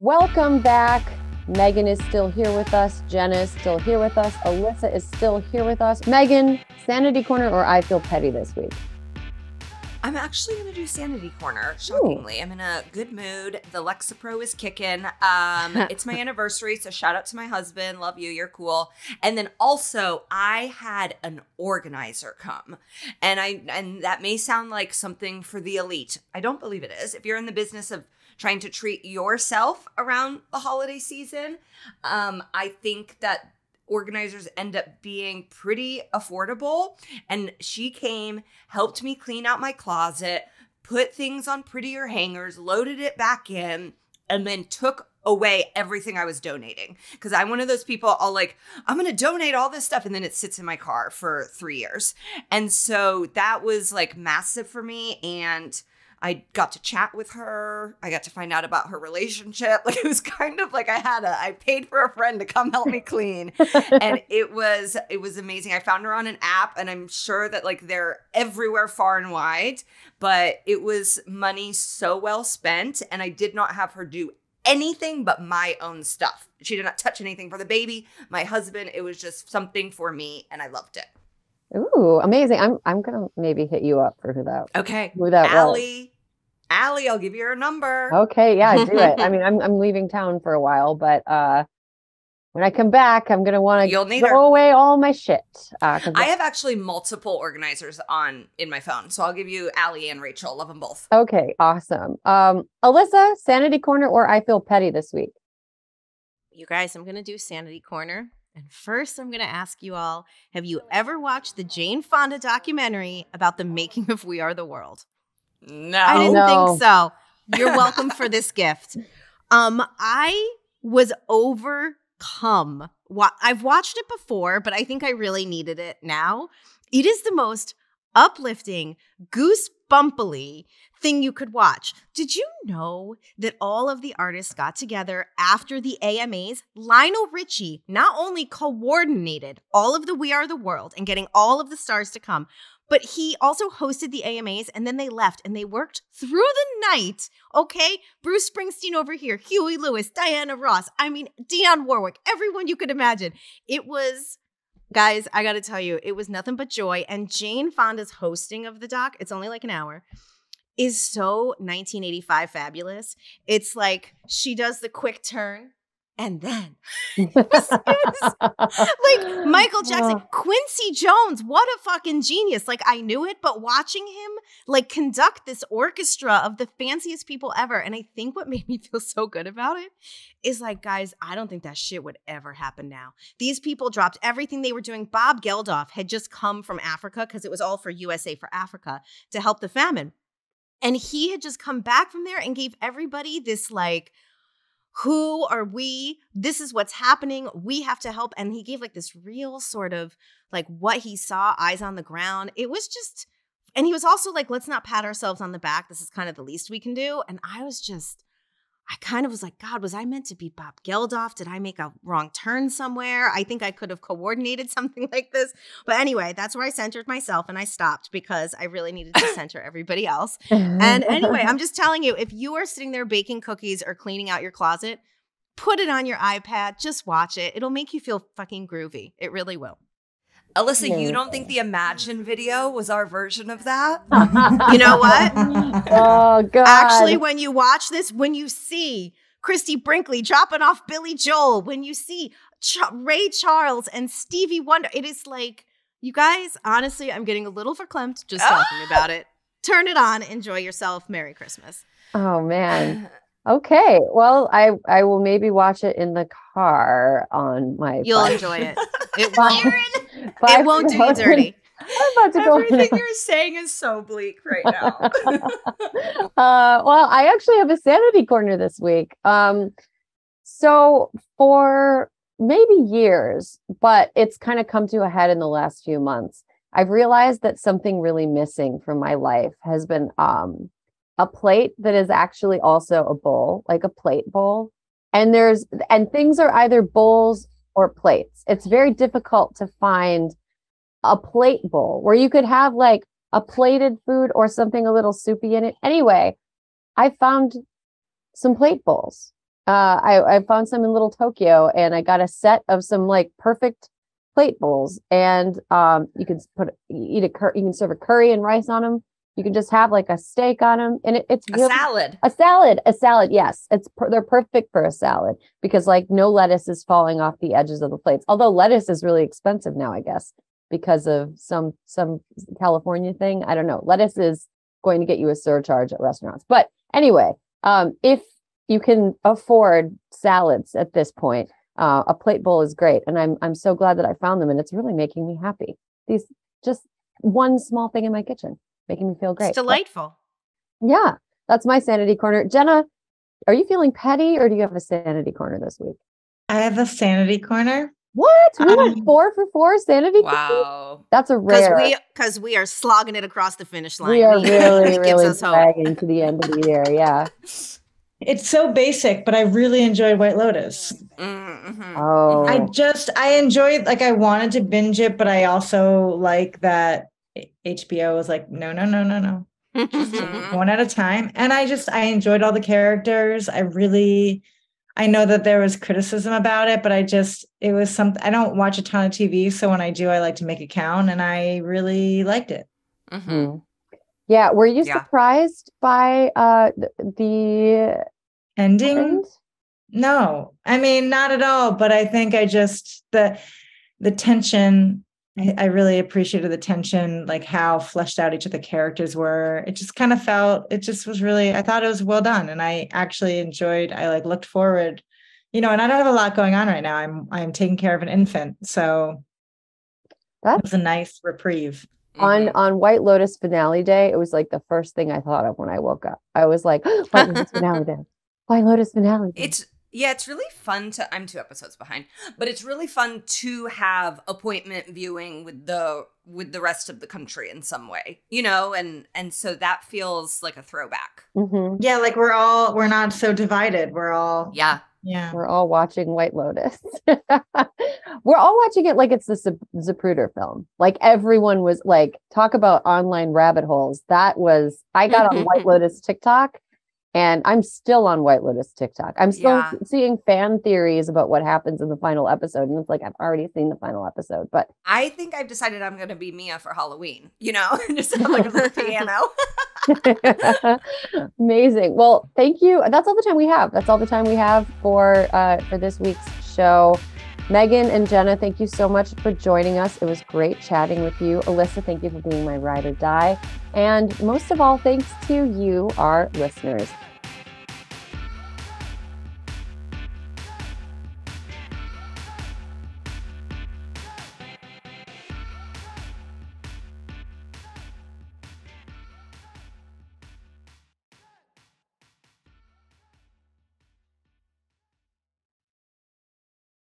Welcome back. Megan is still here with us. Jenna is still here with us. Alyssa is still here with us. Megan, Sanity Corner or I Feel Petty this week? I'm actually going to do Sanity Corner, shockingly. Ooh. I'm in a good mood. The Lexapro is kicking. It's my anniversary, so shout out to my husband. Love you. You're cool. And then also, I had an organizer come. And that may sound like something for the elite. I don't believe it is. If you're in the business of trying to treat yourself around the holiday season, I think that organizers end up being pretty affordable. And she came, helped me clean out my closet, put things on prettier hangers, loaded it back in, and then took away everything I was donating. Because I'm one of those people, I'll like, I'm going to donate all this stuff, and then it sits in my car for 3 years. And so that was like massive for me. And I got to chat with her. I got to find out about her relationship. Like, it was kind of like I paid for a friend to come help me clean. And it was amazing. I found her on an app, and I'm sure that like they're everywhere far and wide, but it was money so well spent, and I did not have her do anything but my own stuff. She did not touch anything for the baby, my husband. It was just something for me, and I loved it. Ooh, amazing. I'm going to maybe hit you up for who that was. Okay. Who that Allie. Allie, I'll give you her number. Okay, yeah, do it. I mean, I'm leaving town for a while, but when I come back, I'm going to want to throw away all my shit. I have actually multiple organizers in my phone, so I'll give you Allie and Rachel. Love them both. Okay, awesome. Alyssa, Sanity Corner or I Feel Petty this week? You guys, I'm going to do Sanity Corner. And first, I'm going to ask you all, have you ever watched the Jane Fonda documentary about the making of We Are the World? No. I didn't think so. You're welcome for this gift. I was overcome. I've watched it before, but I think I really needed it now. It is the most uplifting, goosebumpily thing you could watch. Did you know that all of the artists got together after the AMAs? Lionel Richie not only coordinated all of the We Are the World and getting all of the stars to come, but he also hosted the AMAs, and then they left and they worked through the night. Okay, Bruce Springsteen over here, Huey Lewis, Diana Ross, I mean, Dionne Warwick, everyone you could imagine. It was... Guys, I got to tell you, it was nothing but joy. And Jane Fonda's hosting of the doc, it's only like an hour, is so 1985 fabulous. It's like she does the quick turn and then like Michael Jackson, Quincy Jones, what a fucking genius. Like, I knew it, but watching him like conduct this orchestra of the fanciest people ever. And I think what made me feel so good about it is like, guys, I don't think that shit would ever happen now. These people dropped everything they were doing. Bob Geldof had just come from Africa because it was all for USA for Africa to help the famine. And he had just come back from there and gave everybody this like, who are we? This is what's happening. We have to help. And he gave like this real sort of like what he saw, eyes on the ground. It was just, and he was also like, let's not pat ourselves on the back. This is kind of the least we can do. And I kind of was like, God, was I meant to be Bob Geldof? Did I make a wrong turn somewhere? I think I could have coordinated something like this. But anyway, that's where I centered myself, and I stopped because I really needed to center everybody else. And anyway, I'm just telling you, if you are sitting there baking cookies or cleaning out your closet, put it on your iPad. Just watch it. It'll make you feel fucking groovy. It really will. Alyssa, you don't think the Imagine video was our version of that? You know what? Oh, God. Actually, when you watch this, when you see Christy Brinkley dropping off Billy Joel, when you see Ray Charles and Stevie Wonder, it is like, you guys, honestly, I'm getting a little verklempt just talking about it. Turn it on. Enjoy yourself. Merry Christmas. Oh, man. Okay. Well, I will maybe watch it in the car on my You'll bike. Enjoy it. It won't do you dirty. I'm about to go. Everything you're saying is so bleak right now. Well, I actually have a Sanity Corner this week. So for maybe years, but it's kind of come to a head in the last few months, I've realized that something really missing from my life has been a plate that is actually also a bowl, like a plate bowl. And things are either bowls or plates. It's very difficult to find a plate bowl where you could have like a plated food or something a little soupy in it. Anyway, I found some plate bowls. I found some in Little Tokyo, and I got a set of some like perfect plate bowls, and you can you can serve a curry and rice on them. You can just have like a steak on them, and it's really, a salad. Yes, they're perfect for a salad because like no lettuce is falling off the edges of the plates. Although lettuce is really expensive now, I guess, because of some California thing. I don't know. Lettuce is going to get you a surcharge at restaurants. But anyway, if you can afford salads at this point, a plate bowl is great, and I'm so glad that I found them, and it's really making me happy. These just one small thing in my kitchen. Making me feel great. It's delightful. But yeah. That's my sanity corner. Jenna, are you feeling petty or do you have a sanity corner this week? I have a sanity corner. What? We went 4 for 4 sanity corner? Wow. That's a rare. Because we are slogging it across the finish line. We are really, really dragging to the end of the year. Yeah. It's so basic, but I really enjoyed White Lotus. Mm-hmm. Oh. I enjoyed, like I wanted to binge it, but I also like that HBO was like, no, just one at a time. And I enjoyed all the characters. I know that there was criticism about it, but it was something. I don't watch a ton of TV. So when I do, I like to make it count. And I really liked it. Mm-hmm. Yeah. Were you surprised by the ending? End? No, I mean, not at all. But I think the tension, I really appreciated the tension, like how fleshed out each of the characters were. It just kind of was really, I thought it was well done. And I actually enjoyed, I like looked forward, and I don't have a lot going on right now. I'm taking care of an infant. So that was a nice reprieve. On White Lotus finale day, it was like the first thing I thought of when I woke up. I was like, White Lotus finale day. White Lotus finale day. It's really fun to, I'm 2 episodes behind, but it's really fun to have appointment viewing with the rest of the country in some way, and so that feels like a throwback. Mm-hmm. Yeah. Like we're not so divided. We're all. Yeah. Yeah. We're all watching White Lotus. We're all watching it. Like it's the Zapruder film. Like everyone was like, talk about online rabbit holes. I got on White Lotus TikTok. And I'm still on White Lotus TikTok. I'm still seeing fan theories about what happens in the final episode. And it's like, I've already seen the final episode. But I think I've decided I'm going to be Mia for Halloween. Just like a little piano. Amazing. Well, thank you. That's all the time we have. That's all the time we have for this week's show. Megan and Jenna, thank you so much for joining us. It was great chatting with you. Alyssa, thank you for being my ride or die. And most of all, thanks to you, our listeners.